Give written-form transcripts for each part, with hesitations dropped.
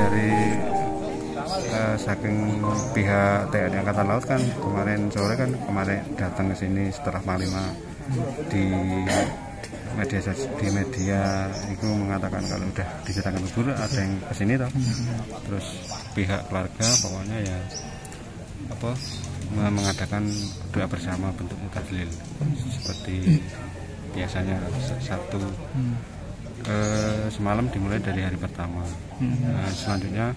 dari saking pihak TNI Angkatan Laut kan kemarin sore kan kemarin datang ke sini setelah Panglima di media itu mengatakan kalau udah diserahkan kubur ada yang kesini toh. Terus pihak keluarga pokoknya ya apa mengadakan doa bersama bentuk mutahlil seperti biasanya satu semalam dimulai dari hari pertama. Nah, selanjutnya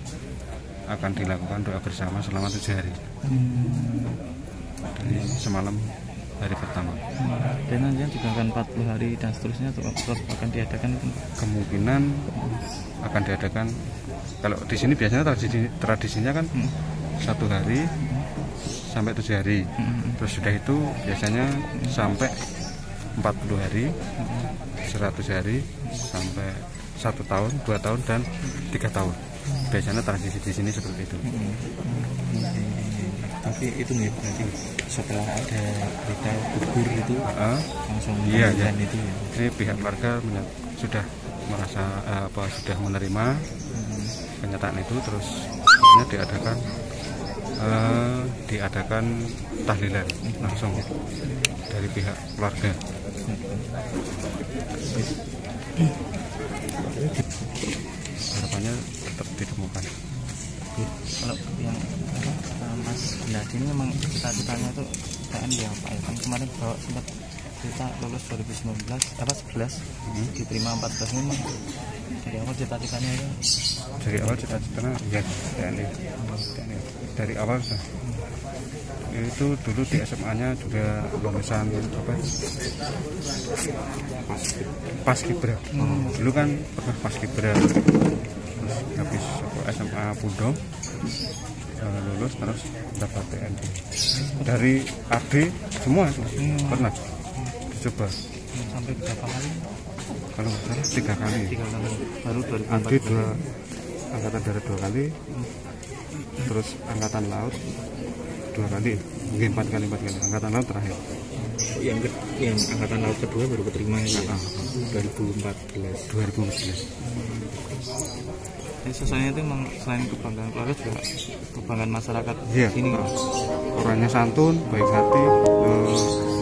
akan dilakukan doa bersama selama 7 hari dari semalam hari pertama. Dan nantinya juga akan 40 hari dan seterusnya akan diadakan. Kemungkinan akan diadakan. Kalau di sini biasanya tradisinya kan 1 hari sampai 7 hari. Terus sudah itu biasanya sampai 40 hari, 100 hari, sampai 1 tahun, 2 tahun, dan 3 tahun. Biasanya transisi di sini seperti itu. Tapi itu nih berarti setelah ada berita gugur itu langsung dan itu ya. Ini pihak keluarga sudah merasa sudah menerima kenyataan itu, terus diadakan tahlilan langsung dari pihak keluarga. Harapannya tetap ditemukan. Kalau yang Mas Gladien ini memang cita-citanya itu TNI ya Pak, kan kemarin bawa sempat kita lulus 2019 apa 11 diterima 14 ini dari awal cita-citanya itu ya TNI dari awal sudah. Itu dulu di SMA-nya juga lulusan apa? Paskibraka. Dulu kan pernah Paskibraka. Terus habis SMA Pundong lulus terus dapat TNP. Dari RD semua pernah dicoba. Sampai berapa kali? Kalau nggak salah 3 kali. 3 kali. Baru 2004. RD 2 angkatan darat 2 kali. Terus angkatan laut 2 kali, mungkin 4 kali, angkatan laut terakhir. Yang angkatan laut kedua baru keterima ya? 2014. Jadi susahnya itu memang selain kebanggaan keluarga juga kebanggaan masyarakat. Iya, sini orangnya santun, baik hati,